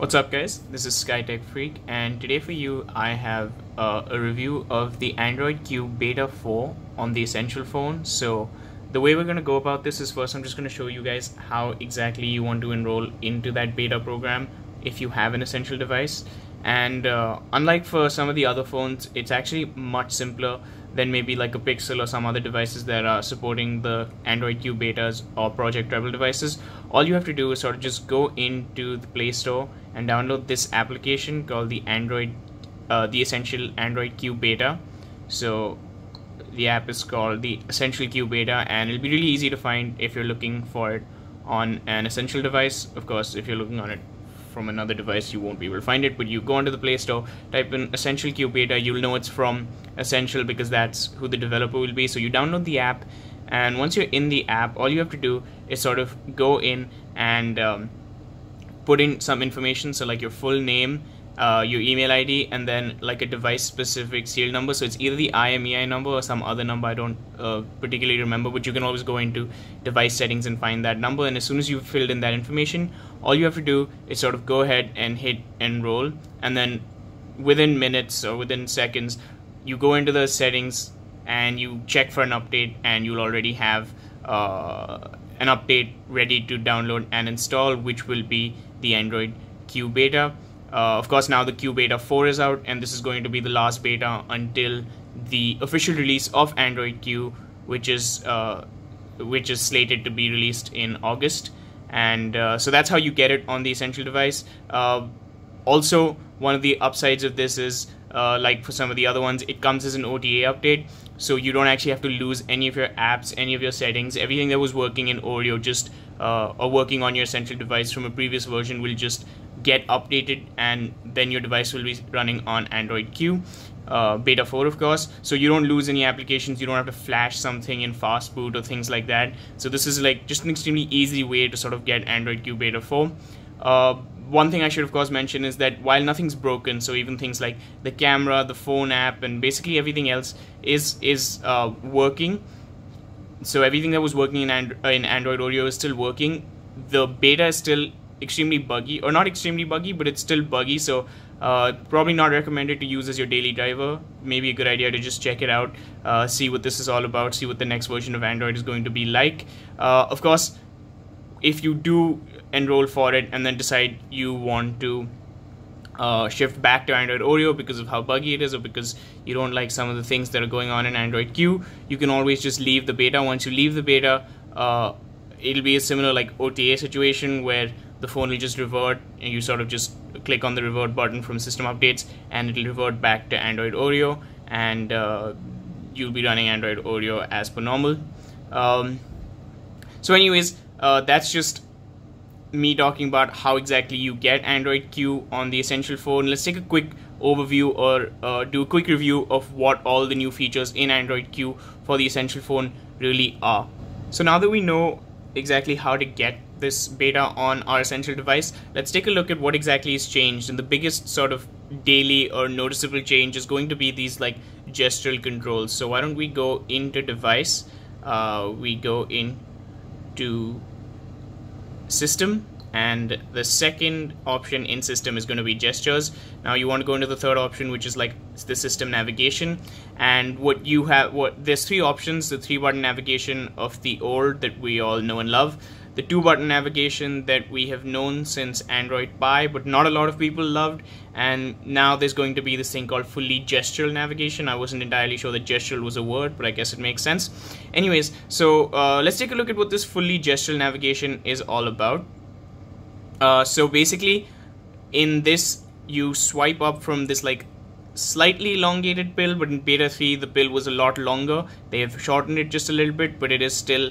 What's up guys, this is SkyTechFreak, and today for you I have a review of the Android Q beta 4 on the Essential phone. So the way we're going to go about this is, first I'm just going to show you guys how exactly you want to enroll into that beta program if you have an Essential device. And unlike for some of the other phones, it's actually much simpler than maybe like a Pixel or some other devices that are supporting the Android Q betas or Project Treble devices. All you have to do is sort of just go into the Play Store and download this application called the Essential Android Q beta. So the app is called the Essential Q beta, and it'll be really easy to find if you're looking for it on an Essential device. Of course, if you're looking on it from another device, you won't be able to find it, but you go onto the Play Store, type in Essential Q beta, you'll know it's from Essential because that's who the developer will be. So you download the app, and once you're in the app, all you have to do is sort of go in and put in some information, so like your full name, your email ID, and then like a device specific serial number. So it's either the IMEI number or some other number I don't particularly remember, but you can always go into device settings and find that number. And as soon as you've filled in that information, all you have to do is sort of go ahead and hit enroll, and then within minutes or within seconds you go into the settings and you check for an update, and you'll already have an update ready to download and install, which will be the Android Q beta. Of course, now the Q beta 4 is out, and this is going to be the last beta until the official release of Android Q, which is slated to be released in August. And so that's how you get it on the Essential device. Also, one of the upsides of this is, like for some of the other ones, it comes as an OTA update, so you don't actually have to lose any of your apps, any of your settings. Everything that was working in Oreo just or working on your Essential device from a previous version will just get updated, and then your device will be running on Android Q beta 4, of course. So you don't lose any applications, you don't have to flash something in fast boot or things like that. So this is like just an extremely easy way to sort of get Android Q beta 4. One thing I should of course mention is that while nothing's broken, so even things like the camera, the phone app, and basically everything else is working. So everything that was working in Android Oreo is still working. The beta is still extremely buggy, or not extremely buggy, but it's still buggy, so probably not recommended to use as your daily driver. Maybe a good idea to just check it out, see what this is all about, see what the next version of Android is going to be like. Of course, if you do enroll for it and then decide you want to shift back to Android Oreo because of how buggy it is, or because you don't like some of the things that are going on in Android Q, you can always just leave the beta. Once you leave the beta, it'll be a similar like OTA situation where the phone will just revert, and you sort of just click on the revert button from system updates, and it'll revert back to Android Oreo, and you'll be running Android Oreo as per normal. So anyways, that's just me talking about how exactly you get Android Q on the Essential phone. Let's take a quick overview, or do a quick review of what all the new features in Android Q for the Essential phone really are. So now that we know exactly how to get this beta on our Essential device, let's take a look at what exactly is changed. And the biggest sort of daily or noticeable change is going to be these like gestural controls. So why don't we go into device, we go into system, and the second option in system is going to be gestures. Now you want to go into the third option, which is like the system navigation. And there's three options: the 3-button navigation of the old that we all know and love, the 2-button navigation that we have known since Android Pie but not a lot of people loved, and now there's going to be this thing called fully gestural navigation. I wasn't entirely sure that gestural was a word, but I guess it makes sense. Anyways, so let's take a look at what this fully gestural navigation is all about. So basically, in this, you swipe up from this like slightly elongated pill, but in beta 3 the pill was a lot longer. They have shortened it just a little bit, but it is still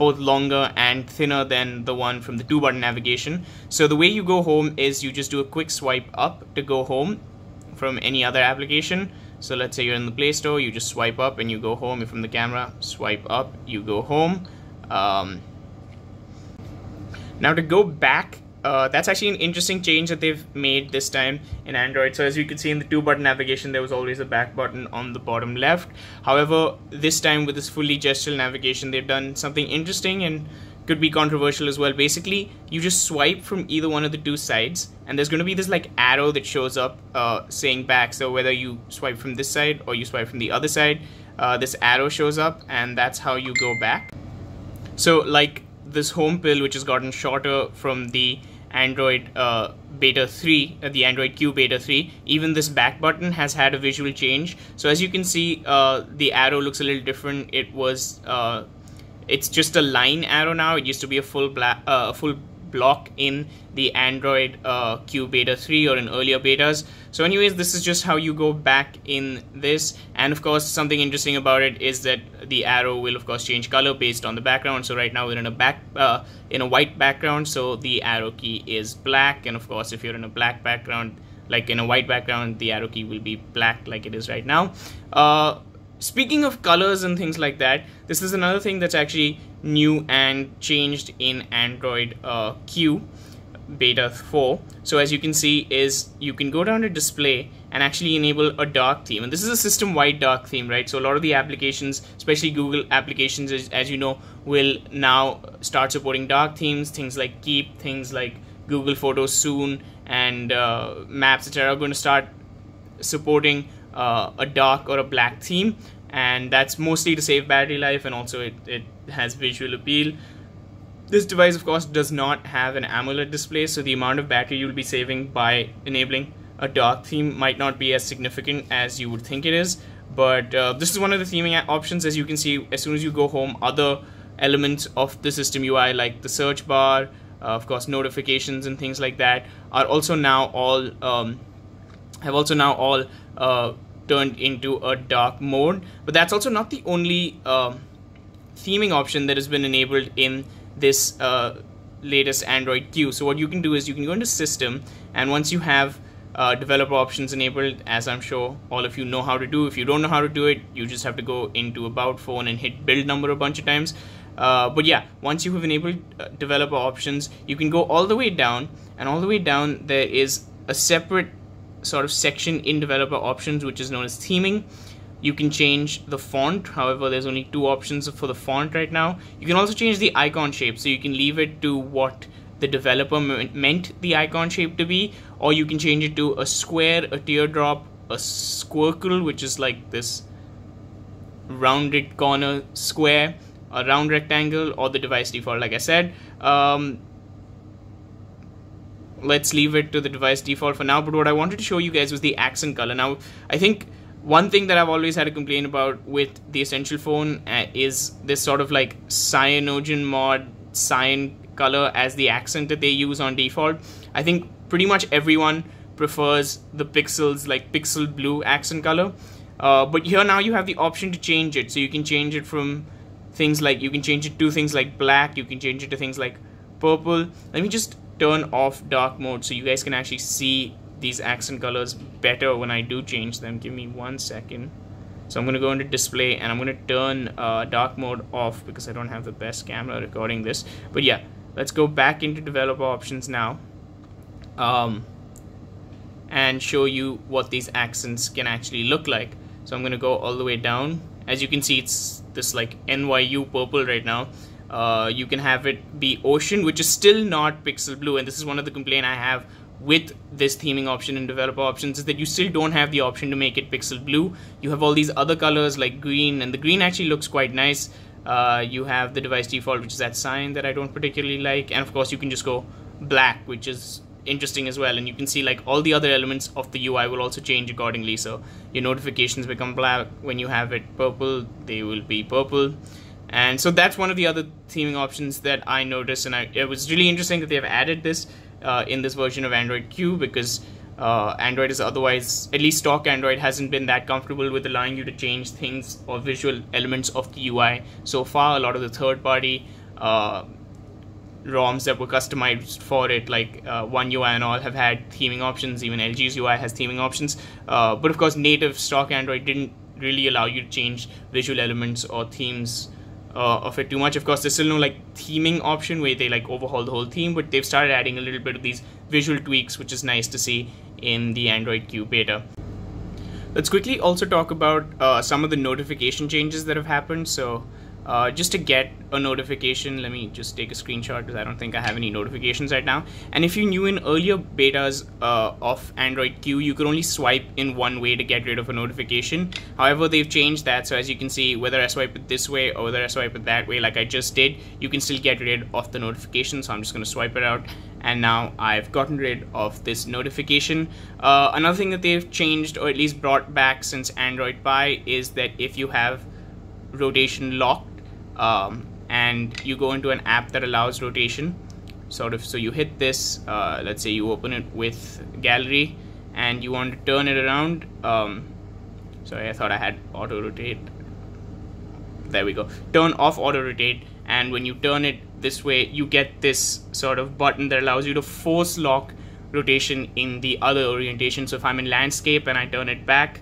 both longer and thinner than the one from the 2-button navigation. So the way you go home is you just do a quick swipe up to go home from any other application. So let's say you're in the Play Store, you just swipe up and you go home. You're from the camera, swipe up, you go home. Now to go back, that's actually an interesting change that they've made this time in Android. So as you can see, in the 2-button navigation there was always a back button on the bottom left. However, this time with this fully gestural navigation, they've done something interesting and could be controversial as well. Basically, you just swipe from either one of the two sides, and there's going to be this like arrow that shows up saying back. So whether you swipe from this side or you swipe from the other side, this arrow shows up, and that's how you go back. So like this home pill, which has gotten shorter from the Android beta 3, the Android Q beta 3, even this back button has had a visual change. So as you can see, the arrow looks a little different. It was it's just a line arrow now. It used to be a full block in the Android Q beta 3 or in earlier betas. So anyways, this is just how you go back in this. And of course, something interesting about it is that the arrow will of course change color based on the background. So right now we're in a white background, so the arrow key is black. And of course, if you're in a black background, like in a white background, the arrow key will be black like it is right now. Speaking of colors and things like that, this is another thing that's actually new and changed in Android Q beta 4. So as you can see, is you can go down to display and actually enable a dark theme, and this is a system-wide dark theme, right? So a lot of the applications, especially Google applications, as you know, will now start supporting dark themes. Things like Keep, things like Google Photos soon, and Maps, etc., are going to start supporting a dark or a black theme, and that's mostly to save battery life, and also it has visual appeal. This device of course does not have an AMOLED display, so the amount of battery you'll be saving by enabling a dark theme might not be as significant as you would think it is, but this is one of the theming options. As you can see, as soon as you go home, other elements of the system UI like the search bar, of course notifications and things like that are also now all turned into a dark mode. But that's also not the only theming option that has been enabled in this latest Android Q. So what you can do is you can go into System, and once you have developer options enabled, as I'm sure all of you know how to do. If you don't know how to do it, you just have to go into About Phone and hit build number a bunch of times. But yeah, once you have enabled developer options, you can go all the way down, and all the way down there is a separate sort of section in developer options which is known as theming. You can change the font. However, there's only two options for the font right now. You can also change the icon shape, so you can leave it to what the developer meant the icon shape to be, or you can change it to a square, a teardrop, a squircle, which is like this rounded corner square, a round rectangle, or the device default like I said. Let's leave it to the device default for now, but what I wanted to show you guys was the accent color. Now, I think one thing that I've always had to complain about with the Essential Phone is this sort of like cyanogen mod, cyan color as the accent that they use on default. I think pretty much everyone prefers the Pixel's like pixel blue accent color, but here now you have the option to change it. So you can change it from things like, you can change it to things like black, you can change it to things like purple. Let me just turn off dark mode so you guys can actually see these accent colors better when I do change them. Give me 1 second. So I'm gonna go into display, and I'm gonna turn dark mode off because I don't have the best camera recording this. But yeah, let's go back into developer options now and show you what these accents can actually look like. So I'm gonna go all the way down. As you can see, it's this like NYU purple right now. You can have it be ocean, which is still not pixel blue, and this is one of the complaints I have with this theming option in developer options, is that you still don't have the option to make it pixel blue. You have all these other colors like green, and the green actually looks quite nice. You have the device default, which is that cyan that I don't particularly like, and of course you can just go black, which is interesting as well. And you can see like all the other elements of the UI will also change accordingly. So your notifications become black. When you have it purple, they will be purple. And so that's one of the other theming options that I noticed, and it was really interesting that they have added this in this version of Android Q, because Android is otherwise, at least stock Android, hasn't been that comfortable with allowing you to change things or visual elements of the UI so far. A lot of the third-party ROMs that were customized for it, like One UI and all, have had theming options. Even LG's UI has theming options, but of course native stock Android didn't really allow you to change visual elements or themes of it too much. Of course, there's still no like theming option where they like overhaul the whole theme, but they've started adding a little bit of these visual tweaks, which is nice to see in the Android Q beta. Let's quickly also talk about some of the notification changes that have happened. So just to get a notification. Let me just take a screenshot because I don't think I have any notifications right now. And if you're new in earlier betas of Android Q, you could only swipe in one way to get rid of a notification. However, they've changed that, so as you can see, whether I swipe it this way or whether I swipe it that way like I just did, you can still get rid of the notification. So I'm just going to swipe it out, and now I've gotten rid of this notification. Another thing that they've changed, or at least brought back since Android Pie, is that if you have rotation locked, and you go into an app that allows rotation, so you hit this, let's say you open it with gallery and you want to turn it around. Sorry, I thought I had auto rotate. There we go. Turn off auto rotate, and when you turn it this way, you get this sort of button that allows you to force lock rotation in the other orientation. So if I'm in landscape and I turn it back,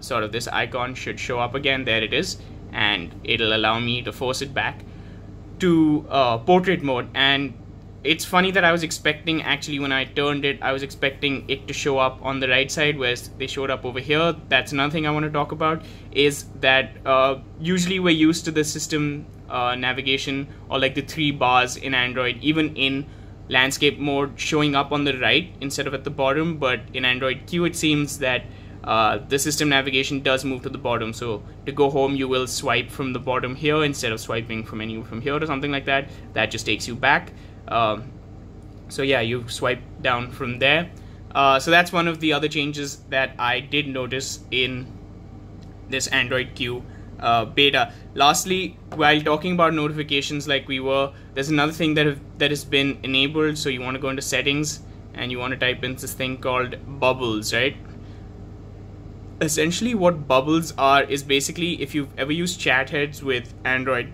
sort of this icon should show up again. There it is, and it'll allow me to force it back to portrait mode. And it's funny that I was expecting, actually when I turned it, I was expecting it to show up on the right side, whereas they showed up over here. That's another thing I want to talk about, is that usually we're used to the system navigation, or like the three bars in Android, even in landscape mode, showing up on the right instead of at the bottom. But in Android Q, it seems that the system navigation does move to the bottom. So to go home, you will swipe from the bottom here instead of swiping from anywhere from here or something like that. That just takes you back. So yeah, you swipe down from there. So that's one of the other changes that I did notice in this Android Q beta. Lastly, while talking about notifications like we were, there's another thing that has been enabled. So you want to go into settings and you want to type in this thing called bubbles, right? Essentially what bubbles are is basically, if you've ever used chat heads with Android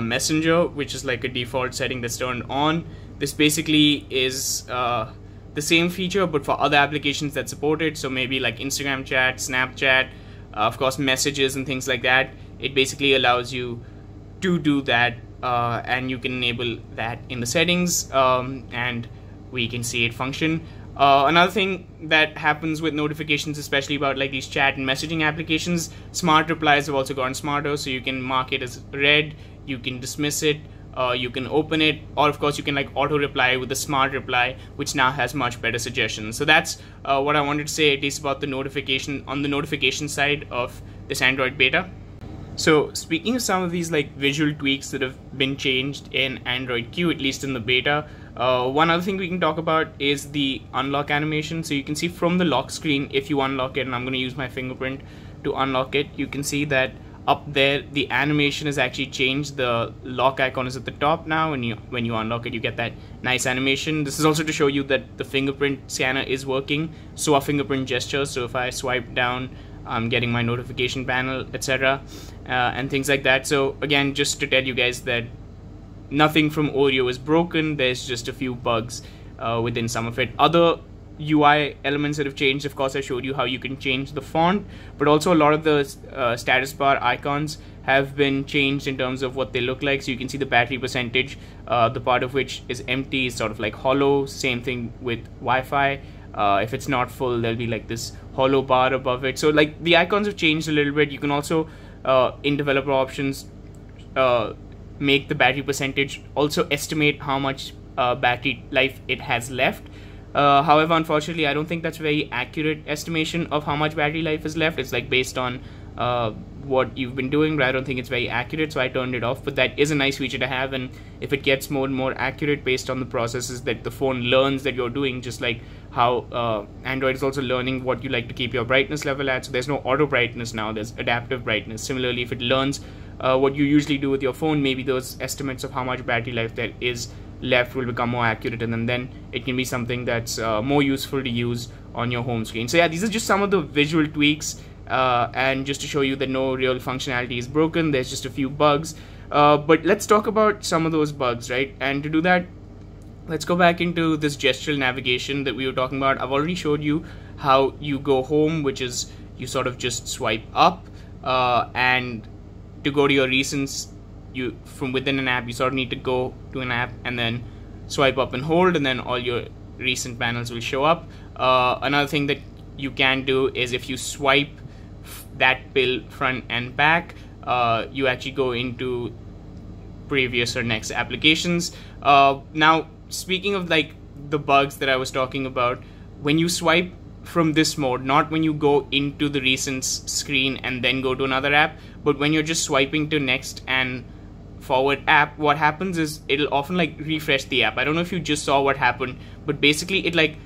Messenger, which is like a default setting that's turned on, this basically is the same feature but for other applications that support it. So maybe like Instagram chat, Snapchat, of course messages and things like that. It basically allows you to do that, and you can enable that in the settings, and we can see it function. Another thing that happens with notifications, especially about like these chat and messaging applications, smart replies have also gotten smarter. So you can mark it as read, you can dismiss it, you can open it, or of course you can like auto reply with the smart reply, which now has much better suggestions. So that's what I wanted to say, at least about the notification, on the notification side of this Android beta. So speaking of some of these like visual tweaks that have been changed in Android Q, at least in the beta, one other thing we can talk about is the unlock animation. So you can see from the lock screen, if you unlock it, and I'm going to use my fingerprint to unlock it, you can see that up there the animation is actually changed. The lock icon is at the top now, and when you unlock it, you get that nice animation. This is also to show you that the fingerprint scanner is working, so our fingerprint gesture. So if I swipe down, I'm getting my notification panel, etc. And things like that. So again, just to tell you guys that nothing from Oreo is broken. There's just a few bugs within some of it. Other UI elements that have changed, of course I showed you how you can change the font, but also a lot of the status bar icons have been changed in terms of what they look like. So you can see the battery percentage, the part of which is empty is sort of like hollow. Same thing with Wi-Fi. If it's not full, there'll be like this hollow bar above it. So like the icons have changed a little bit. You can also in developer options make the battery percentage, also estimate how much battery life it has left. However, unfortunately, I don't think that's a very accurate estimation of how much battery life is left. It's like based on what you've been doing, but I don't think it's very accurate, so I turned it off. But that is a nice feature to have, and if it gets more and more accurate based on the processes that the phone learns that you're doing, just like how Android is also learning what you like to keep your brightness level at. So there's no auto brightness now, there's adaptive brightness. Similarly, if it learns what you usually do with your phone, maybe those estimates of how much battery life there is left will become more accurate, and then it can be something that's more useful to use on your home screen. So yeah, these are just some of the visual tweaks, and just to show you that no real functionality is broken. There's just a few bugs, but let's talk about some of those bugs, right? And to do that, let's go back into this gestural navigation that we were talking about. I've already showed you how you go home, which is you sort of just swipe up, and to go to your recents, you from within an app, you sort of need to go to an app and then swipe up and hold, and then all your recent panels will show up. Another thing that you can do is if you swipe that pill front and back, you actually go into previous or next applications. Now, speaking of like the bugs that I was talking about, when you swipe from this mode, not when you go into the recent screen and then go to another app, but when you're just swiping to next and forward app, what happens is it'll often like refresh the app. I don't know if you just saw what happened, but basically it like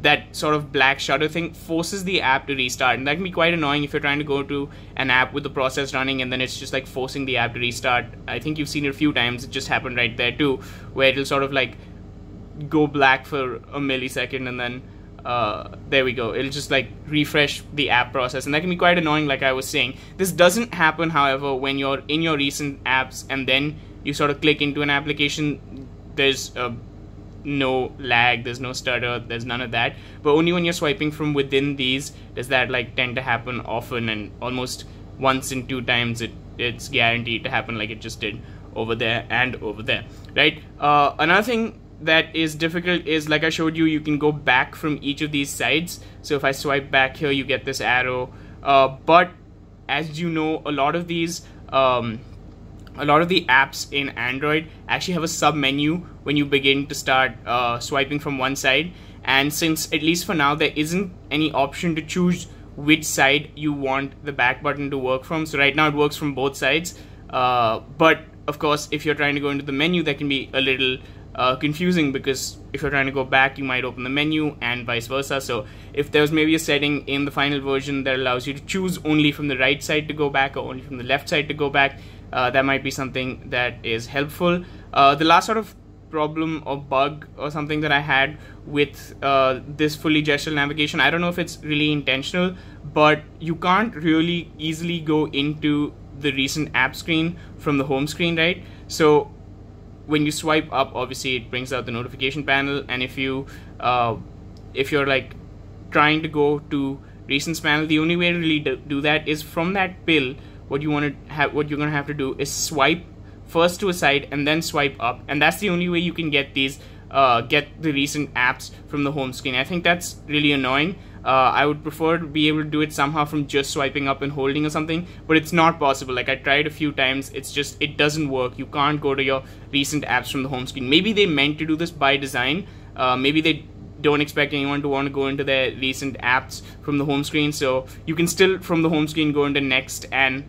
that sort of black shutter thing forces the app to restart, and that can be quite annoying if you're trying to go to an app with the process running and then it's just like forcing the app to restart. I think you've seen it a few times. It just happened right there too, where it'll sort of like go black for a millisecond and then there we go, it'll just like refresh the app process, and that can be quite annoying. Like I was saying, this doesn't happen however when you're in your recent apps and then you sort of click into an application. There's no lag, there's no stutter, there's none of that, but only when you're swiping from within these does that like tend to happen often, and almost once in two times it's guaranteed to happen, like it just did over there and over there, right? Another thing that is difficult is, like I showed you, you can go back from each of these sides. So if I swipe back here, you get this arrow, but as you know, a lot of these a lot of the apps in Android actually have a sub menu when you begin to start swiping from one side, and since at least for now there isn't any option to choose which side you want the back button to work from, so right now it works from both sides, but of course if you're trying to go into the menu that can be a little confusing, because if you're trying to go back you might open the menu and vice versa. So if there's maybe a setting in the final version that allows you to choose only from the right side to go back or only from the left side to go back, that might be something that is helpful. The last sort of problem or bug or something that I had with this fully gestural navigation, I don't know if it's really intentional, but you can't really easily go into the recent app screen from the home screen, right? So when you swipe up, obviously it brings out the notification panel, and if you're like trying to go to recents panel, the only way to really do that is from that pill. What you want to have, what you're gonna have to do is swipe first to a side and then swipe up, and that's the only way you can get these, get the recent apps from the home screen. I think that's really annoying. I would prefer to be able to do it somehow from just swiping up and holding or something, but it's not possible. Like I tried a few times, it's just, it doesn't work. You can't go to your recent apps from the home screen. Maybe they meant to do this by design. Maybe they don't expect anyone to want to go into their recent apps from the home screen, so you can still from the home screen go into next and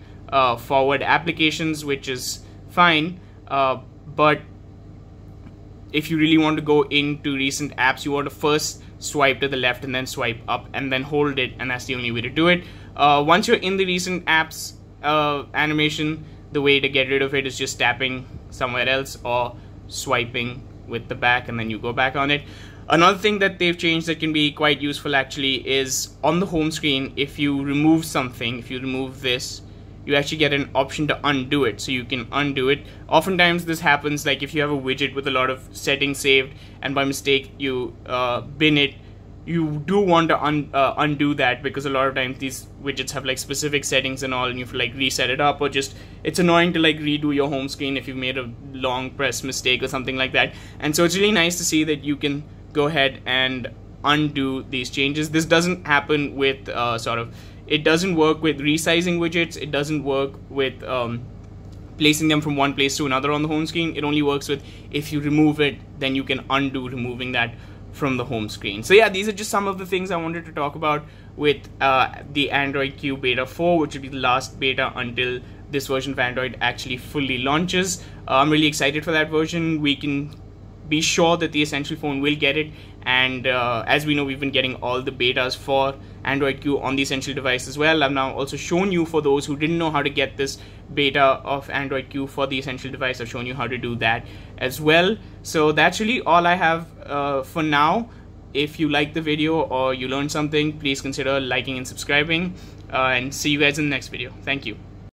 forward applications, which is fine, but if you really want to go into recent apps, you want to first swipe to the left and then swipe up and then hold it, and that's the only way to do it. Once you're in the recent apps animation, the way to get rid of it is just tapping somewhere else or swiping with the back and then you go back on it. Another thing that they've changed that can be quite useful actually is on the home screen, if you remove something, if you remove this, you actually get an option to undo it, so you can undo it. Oftentimes this happens like if you have a widget with a lot of settings saved and by mistake you bin it, you do want to undo that, because a lot of times these widgets have like specific settings and all, and you have to like reset it up, or just it's annoying to like redo your home screen if you've made a long press mistake or something like that. And so it's really nice to see that you can go ahead and undo these changes. This doesn't happen with it doesn't work with resizing widgets, it doesn't work with placing them from one place to another on the home screen. It only works with if you remove it, then you can undo removing that from the home screen. So yeah, these are just some of the things I wanted to talk about with the Android Q beta 4, which will be the last beta until this version of Android actually fully launches. I'm really excited for that version. We can be sure that the Essential Phone will get it, and as we know, we've been getting all the betas for Android Q on the Essential device as well. I've now also shown you, for those who didn't know how to get this beta of Android Q for the Essential device, I've shown you how to do that as well. So that's really all I have for now. If you like the video or you learned something, please consider liking and subscribing, and see you guys in the next video. Thank you.